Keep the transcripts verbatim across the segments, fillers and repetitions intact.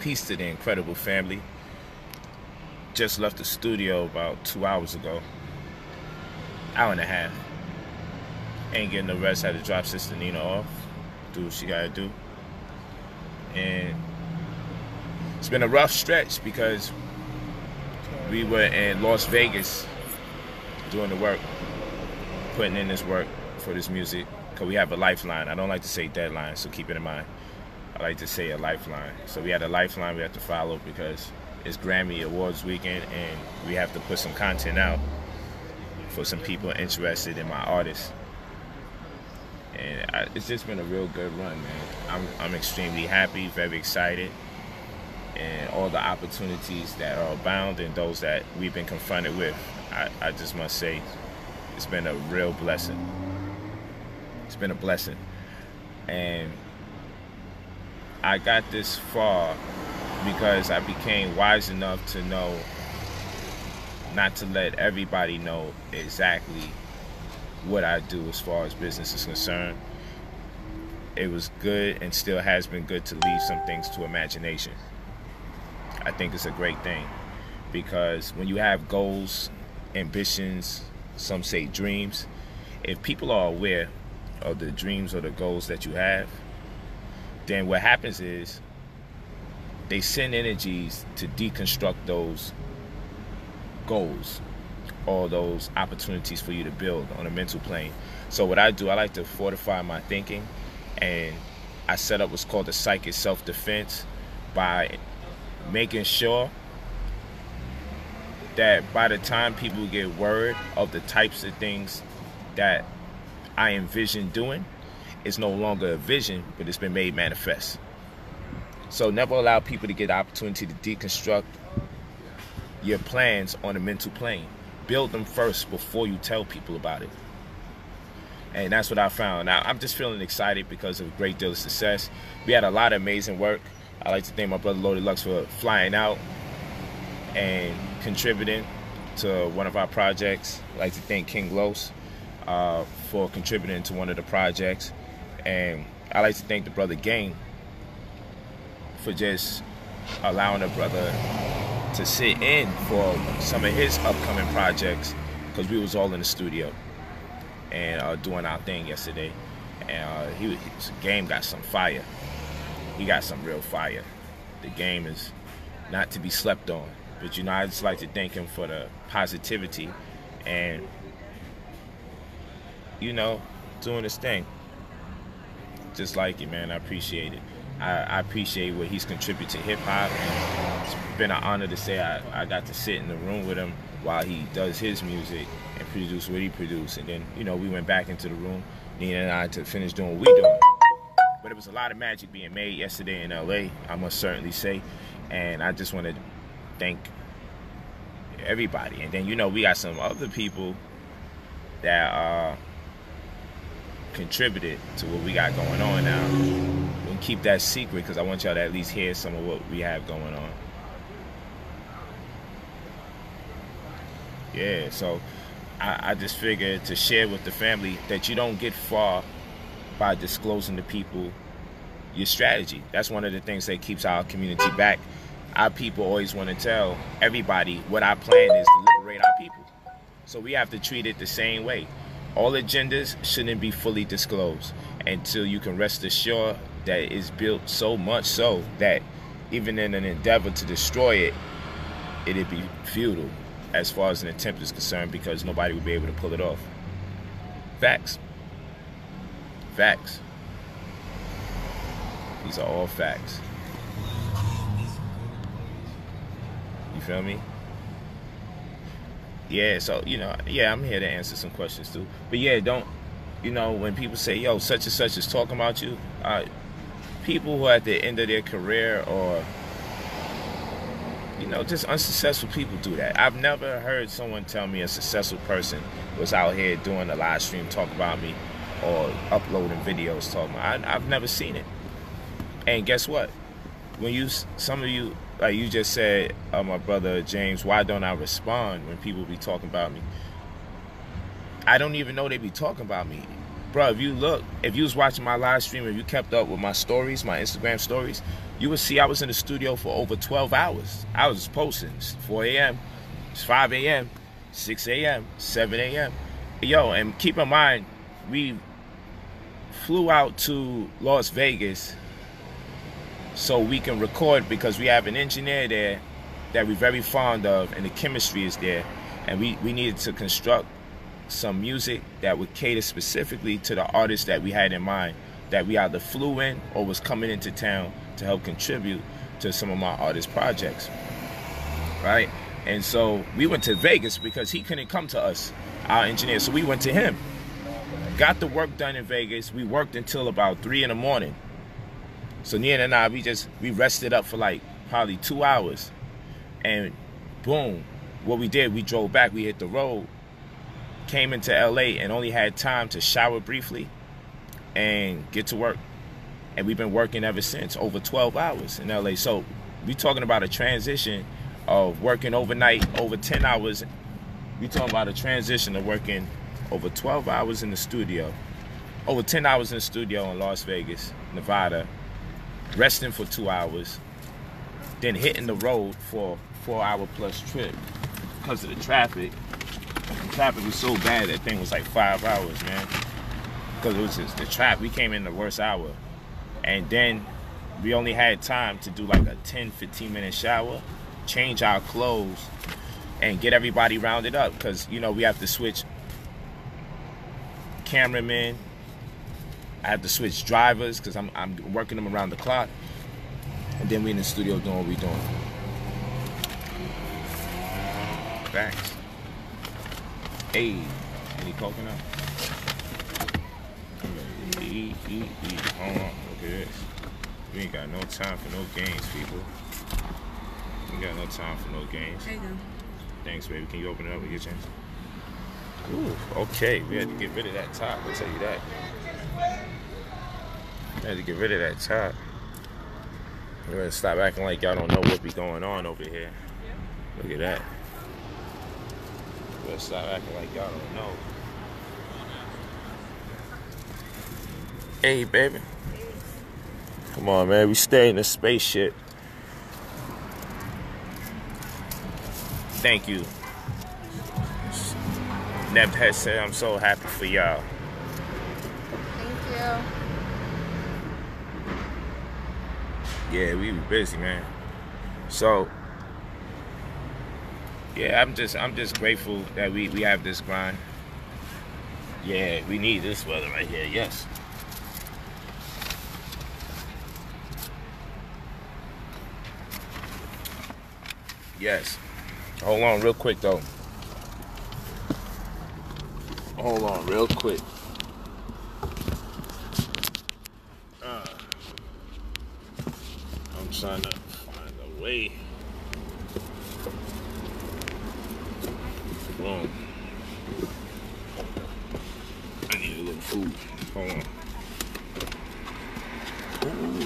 Peace to the incredible family. Just left the studio about two hours ago. Hour and a half. Ain't getting no rest. Had to drop Sister Nina off. Do what she gotta do. And it's been a rough stretch because we were in Las Vegas doing the work, putting in this work for this music, because we have a lifeline. I don't like to say deadline, so keep it in mind. I like to say a lifeline. So we had a lifeline we have to follow because it's Grammy Awards weekend and we have to put some content out for some people interested in my artists. And I, it's just been a real good run, man. I'm, I'm extremely happy, very excited, and all the opportunities that are abound and those that we've been confronted with. I, I just must say, it's been a real blessing. It's been a blessing. And I got this far because I became wise enough to know not to let everybody know exactly what I do as far as business is concerned. It was good and still has been good to leave some things to imagination. I think it's a great thing because when you have goals, ambitions, some say dreams, if people are aware of the dreams or the goals that you have, then what happens is they send energies to deconstruct those goals, all those opportunities for you to build on a mental plane. So what I do, I like to fortify my thinking, and I set up what's called the psychic self-defense by making sure that by the time people get word of the types of things that I envision doing, it's no longer a vision, but it's been made manifest. So never allow people to get the opportunity to deconstruct your plans on a mental plane. Build them first before you tell people about it. And that's what I found. Now, I'm just feeling excited because of a great deal of success. We had a lot of amazing work. I'd like to thank my brother Loaded Lux for flying out and contributing to one of our projects. I'd like to thank King Glo uh, for contributing to one of the projects. And I'd like to thank the brother Game for just allowing the brother to sit in for some of his upcoming projects, because we was all in the studio and uh, doing our thing yesterday. And uh, he, his Game got some fire. He got some real fire. The Game is not to be slept on. But, you know, I just like to thank him for the positivity and, you know, doing his thing. Just like it, man. I appreciate it. I, I appreciate what he's contributed to hip-hop. It's been an honor to say I, I got to sit in the room with him while he does his music and produce what he produced. And then, you know, we went back into the room, Nina and I, to finish doing what we doing. But it was a lot of magic being made yesterday in L A, I must certainly say. And I just want to thank everybody. And then, you know, we got some other people that uh, contributed to what we got going on now. We'll keep that secret because I want y'all to at least hear some of what we have going on. Yeah, so I, I just figured to share with the family that you don't get far by disclosing to people your strategy. That's one of the things that keeps our community back. Our people always want to tell everybody what our plan is to liberate our people. So we have to treat it the same way. All agendas shouldn't be fully disclosed until you can rest assured that it is built so much so that even in an endeavor to destroy it, it'd be futile as far as an attempt is concerned, because nobody would be able to pull it off. Facts. Facts. These are all facts. You feel me? Yeah, so, you know, yeah, I'm here to answer some questions too. But yeah, don't, you know, when people say, yo, such and such is talking about you, uh, people who are at the end of their career or, you know, just unsuccessful people do that. I've never heard someone tell me a successful person was out here doing a live stream talking about me or uploading videos talking about me. I, I've never seen it. And guess what? When you, some of you, like you just said, uh, my brother James, why don't I respond when people be talking about me? I don't even know they be talking about me. bro, if you look, if you was watching my live stream, if you kept up with my stories, my Instagram stories, you would see I was in the studio for over twelve hours. I was posting. It's four A M, it's five A M, six A M, seven A M Yo, and keep in mind, we flew out to Las Vegas so we can record because we have an engineer there that we're very fond of, and the chemistry is there. And we, we needed to construct some music that would cater specifically to the artists that we had in mind, that we either flew in or was coming into town to help contribute to some of my artist projects, right? And so we went to Vegas because he couldn't come to us, our engineer, so we went to him. Got the work done in Vegas. We worked until about three in the morning. So Nia and I, we just, we rested up for like probably two hours. And boom, what we did, we drove back, we hit the road, came into L A and only had time to shower briefly and get to work. And we've been working ever since, over twelve hours in L A. So we're talking about a transition of working overnight, over ten hours. We're talking about a transition of working over twelve hours in the studio, over ten hours in the studio in Las Vegas, Nevada, resting for two hours, then hitting the road for a four-hour plus trip because of the traffic. The traffic was so bad, that thing was like five hours, man. Because it was just the traffic. We came in the worst hour. And then we only had time to do like a ten, fifteen minute shower, change our clothes, and get everybody rounded up. Because, you know, we have to switch cameramen. I have to switch drivers because I'm, I'm working them around the clock. And then we in the studio doing what we doing. Thanks. Hey, any coconut? Eat, eat, eat. Hold on, look at this. We ain't got no time for no games, people. We ain't got no time for no games. There you go. Thanks, baby. Can you open it up with your chance? Ooh, okay. We had to get rid of that top. I'll tell you that. We had to get rid of that top. We better stop acting like y'all don't know what be going on over here. Look at that. We better stop acting like y'all don't know. Hey, baby. Come on, man. We stay in the spaceship. Thank you. Neb has said, I'm so happy for y'all. Thank you. Yeah, we be busy, man. So, yeah, I'm just, I'm just grateful that we, we have this grind. Yeah, we need this weather right here, yes. Yes. Hold on real quick, though. Hold on real quick. Trying to find a way. Boom. I need a little food. Hold on.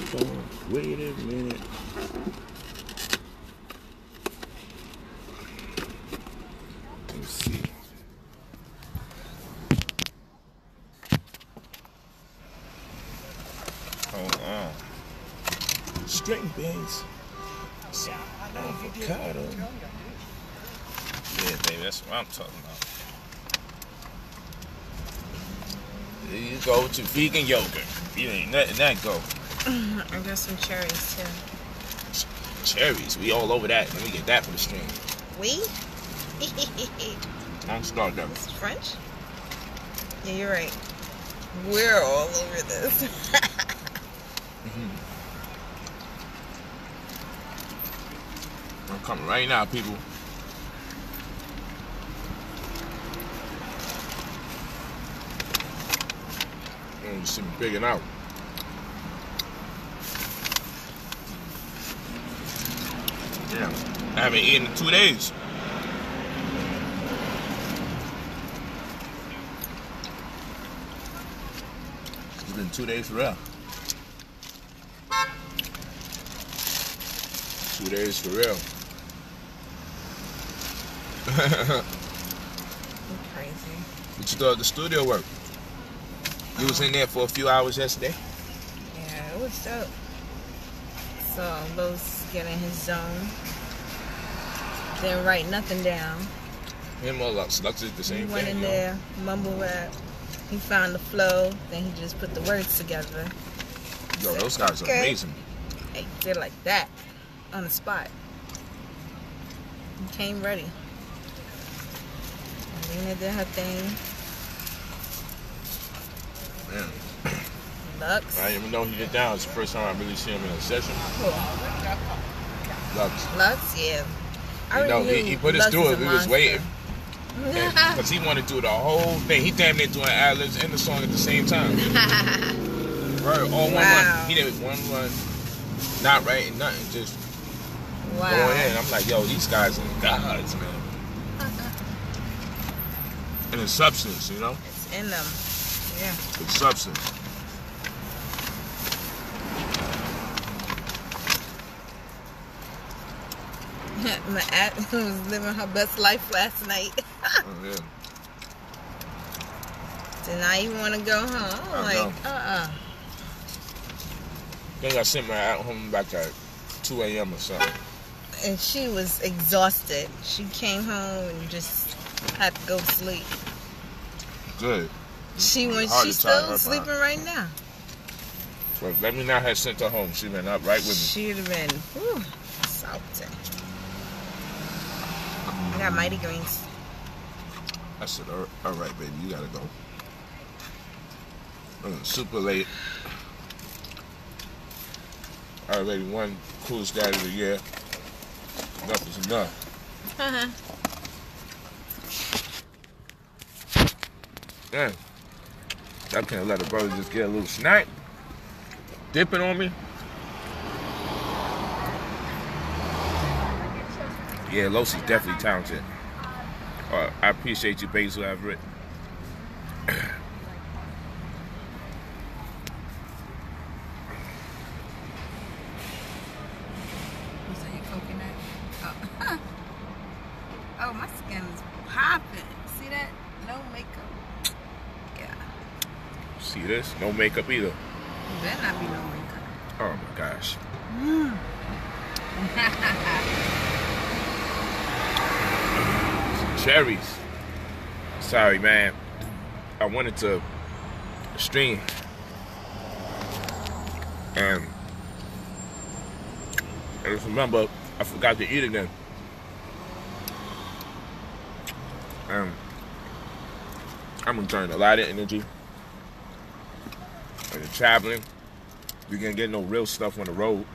Hold on. Wait a minute. Let me see. Hold on. String beans, some avocado. Yeah, baby, that's what I'm talking about. There you go with your vegan yogurt. You ain't nothing that go. I got some cherries too. Ch cherries, we all over that. Let me get that for the stream. We? I'm starting that. It's French? Yeah, you're right. We're all over this. Mm-hmm. I'm coming right now, people. Oh, you see me bigging out. Yeah, I haven't eaten in two days. It's been two days for real. Two days for real. You're crazy. What you thought of the studio work? You was in there for a few hours yesterday? Yeah, it was dope. So Lo's getting his zone. Didn't write nothing down. And more Lux. Lux is the same thing. He went in there, mumble rap. He found the flow. Then he just put the words together. Yo, those guys are amazing. Hey, they're like that. On the spot. He came ready. Lena did her thing. Man. Lux. I didn't even know he did down. It's the first time I really see him in a session. Cool. Lux. Lux, yeah. You know, he, he put us through it. We was waiting. Because he wanted to do the whole thing. He damn near doing ad-libs and the song at the same time. Right, all one wow. run. He did one run. Not writing nothing. Just wow. going in. I'm like, yo, these guys are gods, man. And it's substance, you know? It's in them. Yeah. It's substance. My aunt was living her best life last night. Oh, yeah. Did not even want to go home. I'm I like, uh-uh. I think I sent my aunt home back at two A M or something. And she was exhausted. She came home and just had to go to sleep. Good. She went, she's still sleeping right now. Well, let me not have sent her home. She'd been up right with me. She'd have been, whew, salty. I got Mighty Greens. I said, all right, baby, you gotta go. I'm super late. I already won coolest daddy of the year. Enough is enough. Uh huh. Damn. I can't let a brother just get a little snack. Dipping on me. Yeah, Los is definitely talented. Uh, I appreciate you, Basil Everett. Was that your coconut? Oh. Oh, my skin is popping. See that? No makeup. Yeah. See this? No makeup either. Better not be no makeup. Oh my gosh. Mm. Cherries. Sorry, man. I wanted to stream, and I just remember I forgot to eat again. Um, I'm enjoying a lot of energy. When you're traveling, you can't get no real stuff on the road.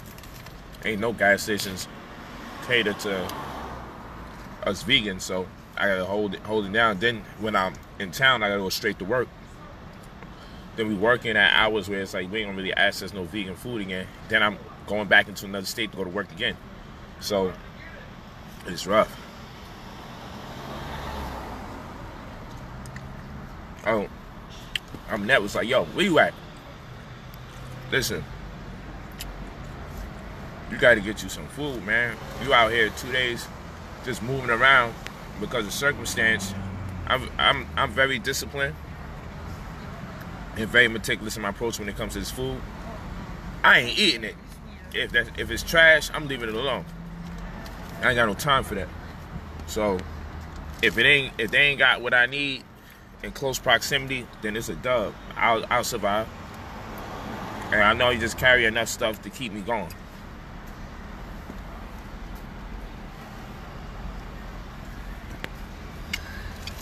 Ain't no gas stations cater to us vegans, so I gotta hold it, hold it down. Then when I'm in town, I gotta go straight to work. Then we working at hours where it's like we ain't gonna really access no vegan food again. Then I'm going back into another state to go to work again. So it's rough. Oh, I'm net was like, yo, where you at? Listen, you gotta get you some food, man. You out here two days just moving around. Because of circumstance, I'm, I'm, I'm very disciplined and very meticulous in my approach when it comes to this food. I ain't eating it. If that, if it's trash, I'm leaving it alone. I ain't got no time for that. So if it ain't, if they ain't got what I need in close proximity, then it's a dub. I'll, I'll survive. And I know you just carry enough stuff to keep me going.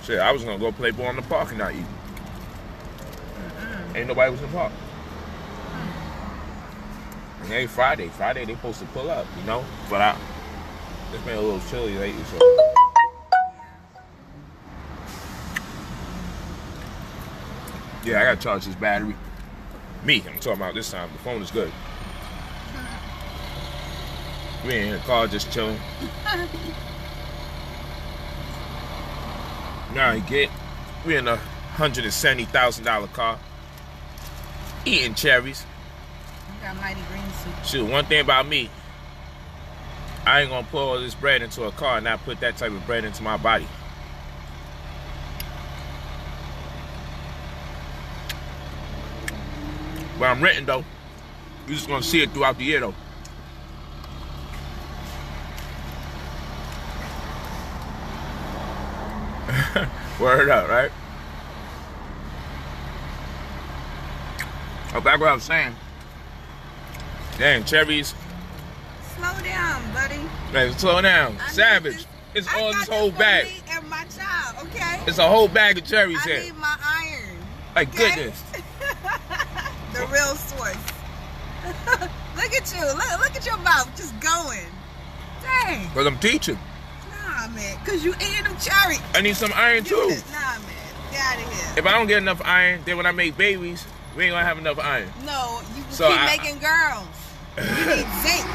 Shit, I was gonna go play ball in the park and not eat. Mm-mm. Ain't nobody was in the park. Mm. And every Friday, Friday they supposed to pull up, you know? But I, it's been a little chilly lately, so. Yeah, I gotta charge this battery. Me, I'm talking about this time. The phone is good. We ain't in the car, just chilling. Now I get, we're in a one hundred seventy thousand dollar car, eating cherries. You got Mighty Green soup. Shoot, one thing about me, I ain't gonna pour all this bread into a car and not put that type of bread into my body. But I'm renting though. You're just gonna see it throughout the year though. Word up, right? Oh, back what I was saying. Dang, Cherries. Slow down, buddy. Hey, slow down. I Savage. This, it's I all this whole this bag. And my child, okay? It's a whole bag of cherries I here. I need my iron. My okay? goodness. The real source. Look at you. Look, look at your mouth just going. Dang. Because I'm teaching. Nah, man. Because you eating them cherries. I need some iron, you too. Just, nah, man. Get out of here. If I don't get enough iron, then when I make babies, we ain't going to have enough iron. No, you can so keep I, making girls. You need zinc.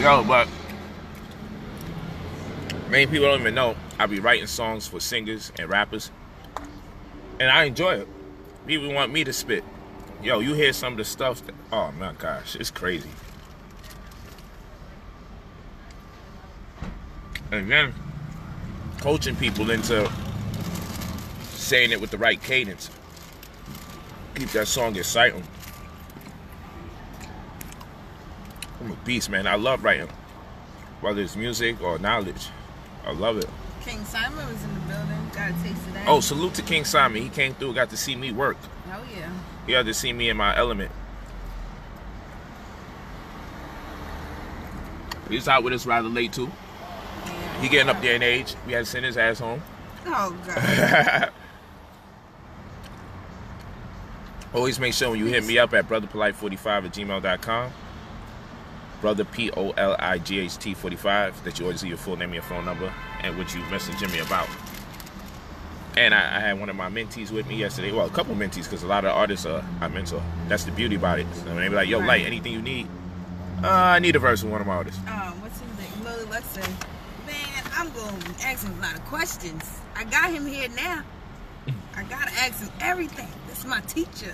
Yo, but many people don't even know I be writing songs for singers and rappers, and I enjoy it. People want me to spit. Yo, you hear some of the stuff that, oh my gosh, it's crazy. And then coaching people into saying it with the right cadence. Keep that song exciting. I'm a beast, man. I love writing, whether it's music or knowledge. I love it. King Simon was in the building. Got a taste of that. Oh, salute to King Simon. He came through, got to see me work. Oh yeah. He had to see me in my element. He's out with us rather late too. Yeah, he getting yeah. up there in age. We had to send his ass home. Oh god. Always make sure when you hit me up at brother polight forty-five at gmail dot com. Brother P O L I G H T forty-five, that you always leave your full name and your phone number and what you messaging me about. And I, I had one of my mentees with me yesterday. Well, a couple mentees, because a lot of artists are I mentor. That's the beauty about it. So they be like, yo, right. Light, anything you need? Uh, I need a verse from one of my artists. Um, what's his name? Loaded Lux. Man, I'm going to ask him a lot of questions. I got him here now. I got to ask him everything. This is my teacher.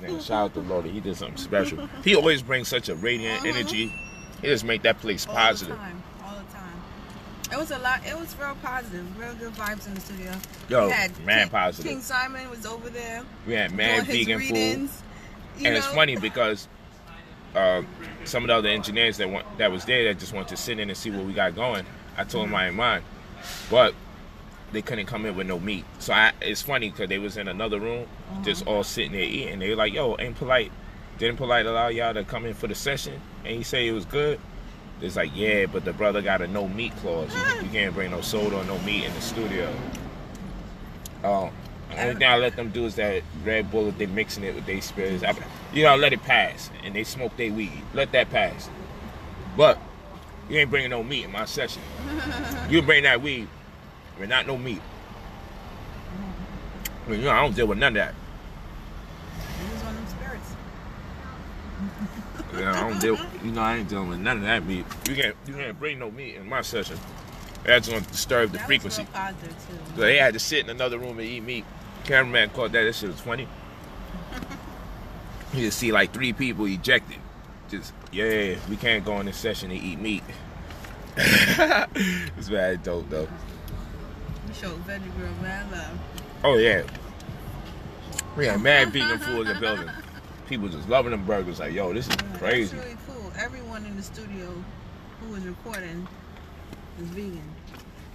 Man, shout out to Lodi. He did something special. He always brings such a radiant mm-hmm. energy. He just make that place all positive. The time. All the time. It was a lot. It was real positive. Real good vibes in the studio. Yo, we had man, King, positive. King Simon was over there. We had mad vegan readings, food. And know? It's funny because uh, some of the other engineers that want, that was there that just wanted to sit in and see what we got going. I told them I ain't mind, but they couldn't come in with no meat. So I, it's funny because they was in another room, uh-huh. just all sitting there eating. They were like, yo, ain't Polight, didn't Polight allow y'all to come in for the session? And he said it was good. It's like, yeah, but the brother got a no meat clause. You, you can't bring no soda or no meat in the studio. Um, the only thing I let them do is that Red Bull, if they mixing it with their spirits. I, you know, I let it pass. And they smoke their weed. Let that pass. But you ain't bringing no meat in my session. You bring that weed. I mean, not no meat. I mean, you know, I don't deal with none of that. He was one of them spirits. Yeah, I don't deal. You know, I ain't dealing with none of that meat. You can't, you can't bring no meat in my session. That's gonna disturb the that frequency. Was real positive too. So they had to sit in another room and eat meat. Cameraman caught that. That shit was funny. You just see like three people ejected. Just yeah, we can't go in this session and eat meat. It's bad dope though. Show Veggie Girl, man, I love. Oh yeah, we had mad vegan food in the building. People just loving them burgers. Like, yo, this is yeah, crazy. It's really cool. Everyone in the studio who was recording is vegan.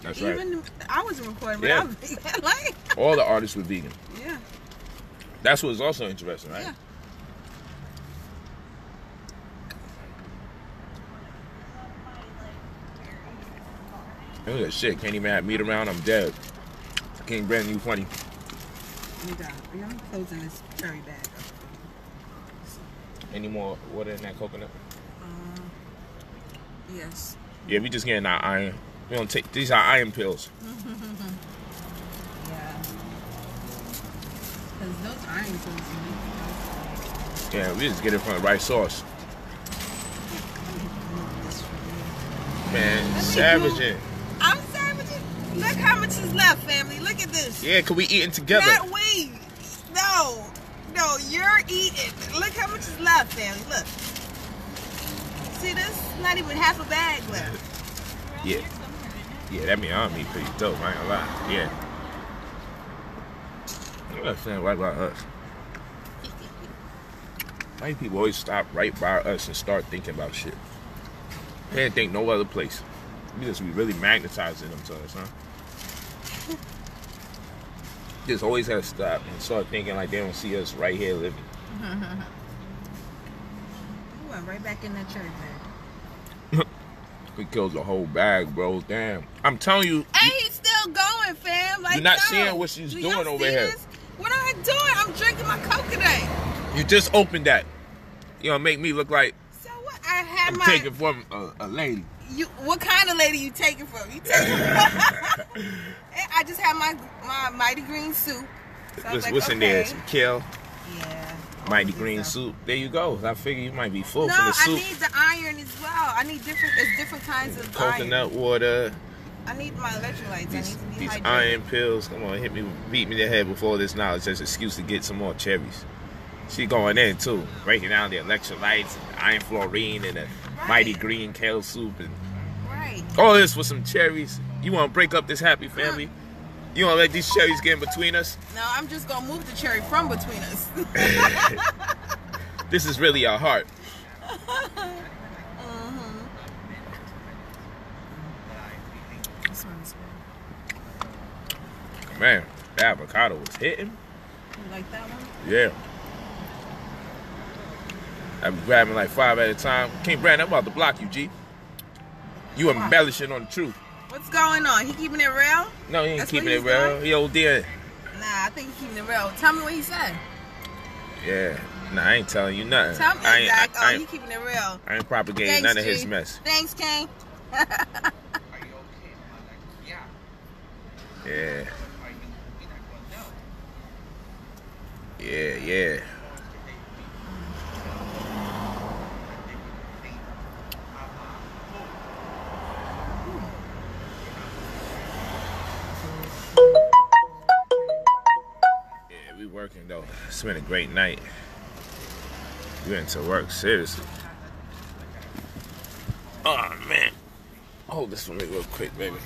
That's right. Even I wasn't recording, but yeah. I'm vegan. Like, all the artists were vegan. Yeah. That's what's also interesting, right? Yeah. Look at shit, can't even have meat around, I'm dead. King Brandon, you funny. You got it. I'm closing this cherry bag up. Any more water in that coconut? Uh, yes. Yeah, we just getting our iron. We don't take, these are iron pills. Yeah. Because those iron pills are meat. Yeah, we just get it from the right source. Man, savaging. I'm savaging. Look how much is left, family. Look at this. Yeah, cause we eating together. Not we. No. No, you're eating. Look how much is left, family. Look. See this? Not even half a bag left. Yeah. Yeah, that mean I mean pretty dope, I ain't gonna lie. Yeah. I'm not saying right by us. White people always stop right by us and start thinking about shit. They didn't think no other place. We just be really magnetizing them to us, huh? Just always had to stop and start thinking like they don't see us right here living. You went right back in that church, man. We killed the whole bag, bro. Damn. I'm telling you. And he's still going, fam. Like, you're not no. seeing what she's Do doing over here. This? What am I doing? I'm drinking my Coke today. You just opened that. You know, make me look like. So what? I had I'm my. Taking from a, a lady. You what kind of lady you taking from? You taking. I just had my my Mighty Green soup. So what's like, what's okay. in there? Some kale. Yeah. Mighty Green so. soup. There you go. I figure you might be full no, from the soup. No, I need the iron as well. I need different. There's different kinds of coconut iron. water. I need my electrolytes. These, I need to be these iron pills. Come on, hit me, beat me the head before this knowledge. That's an excuse to get some more cherries. She going in too, breaking down the electrolytes, and the iron fluorine, and the right. Mighty Green kale soup, and right. all this with some cherries. You want to break up this happy family? Huh. You want to let these cherries get in between us? No, I'm just gonna move the cherry from between us. This is really our heart. Man, the avocado was hitting. You like that one? Yeah. I be grabbing like five at a time. King Brandon, I'm about to block you, G. You embellishing on the truth. What's going on? He keeping it real? No, he ain't That's keeping it real. Doing? He old dear. Nah, I think he keeping it real. Tell me what he said. Yeah. Nah, I ain't telling you nothing. Tell me, I ain't, Zach. I, I, oh, I ain't, he keeping it real. I ain't propagating Thanks, none of G. his mess. Thanks, King. Yeah. Yeah, yeah. Yeah, we working though. It's been a great night. We went to work, seriously. Oh man. Hold this for me real quick, baby.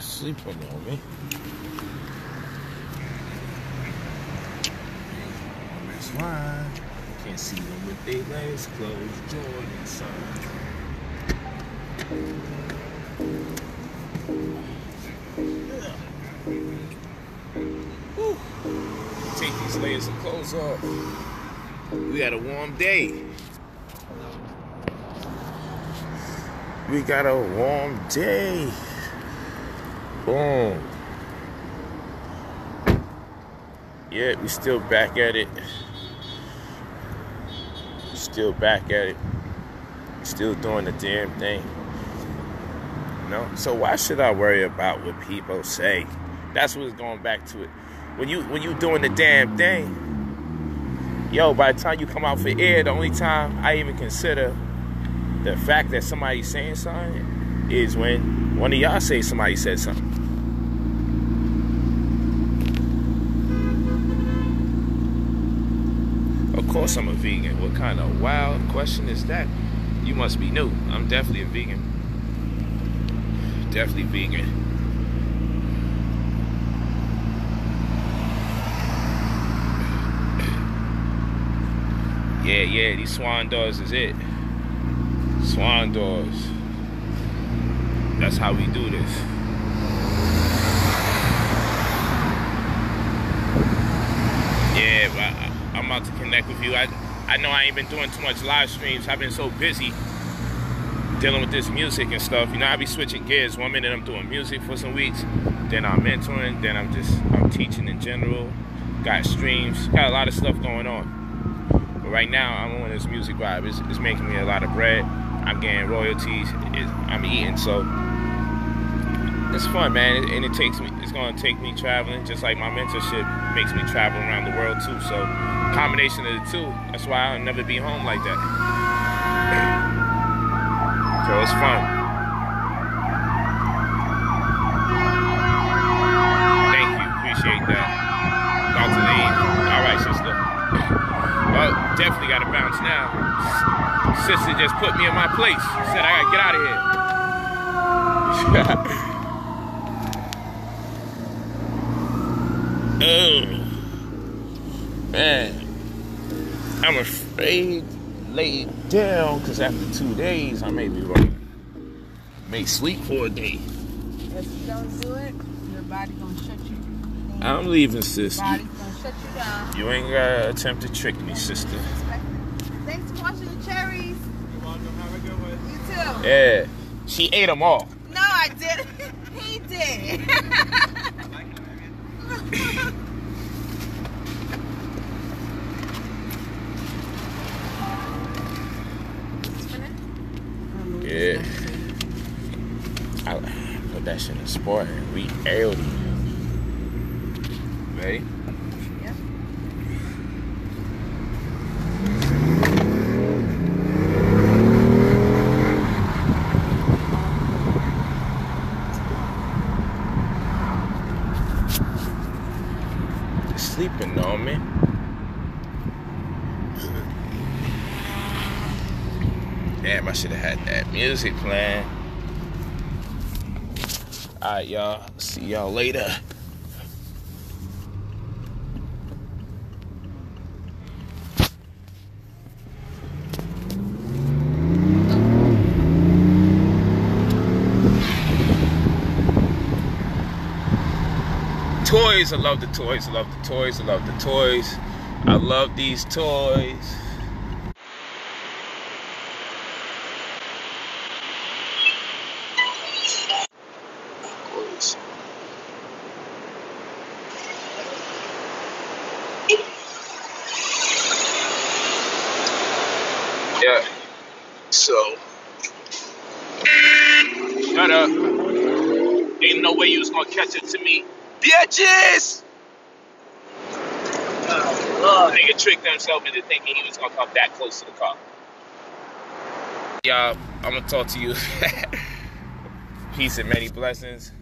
Sleep on me. Why? Can't see them with their legs closed, Jordan son. Woo. Take these layers of clothes off. We got a warm day. We got a warm day. Boom. Yeah, we still back at it. Still back at it. Still doing the damn thing. You know? So why should I worry about what people say? That's what's going back to it. When you when you doing the damn thing, yo, by the time you come out for air, the only time I even consider the fact that somebody's saying something is when one of y'all say somebody said something. Of course I'm a vegan. What kind of wild question is that? You must be new. I'm definitely a vegan. Definitely vegan. Yeah, yeah, these swan doors is it. Swan doors. That's how we do this. Yeah, but I I'm about to connect with you. I I know I ain't been doing too much live streams. I've been so busy dealing with this music and stuff. You know, I be switching gears. One minute I'm doing music for some weeks, then I'm mentoring, then I'm just I'm teaching in general. Got streams, got a lot of stuff going on. But right now I'm on this music vibe. It's, it's making me a lot of bread. I'm getting royalties. It's, I'm eating, so it's fun, man. It, and it takes me. It's gonna take me traveling, just like my mentorship makes me travel around the world too. So. Combination of the two. That's why I'll never be home like that. So it's fun. Thank you. Appreciate that. About to leave. Alright, sister. Well, definitely gotta bounce now. Sister just put me in my place. She said I gotta get out of here. Oh, man. I'm afraid to lay down because after two days, I may be like, may sleep for a day. If you don't do it, your body gonna shut you down. I'm leaving, sister. Your body's gonna shut you down. You ain't gotta attempt to trick me, sister. Thanks for watching the cherries. You're welcome. Have a good one. You too. Yeah. She ate them all. No, I didn't. He did. I like them, yeah. I put that shit in sport. We ailed it. Ready? Yeah. They're sleeping on me. Damn, I should have had that music playing. Alright, y'all. See y'all later. Toys. I love the toys. I love the toys. I love the toys. I love these toys. So, shut up. Ain't no way you was gonna catch it to me. Bitches! Oh, Lord. Nigga tricked himself into thinking he was gonna come that close to the car. Y'all, I'm gonna talk to you. Peace and many blessings.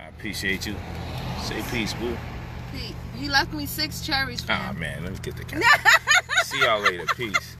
I appreciate you. Say peace, boo. You left me six cherries. Ah, man, let me get the camera. See y'all later. Peace.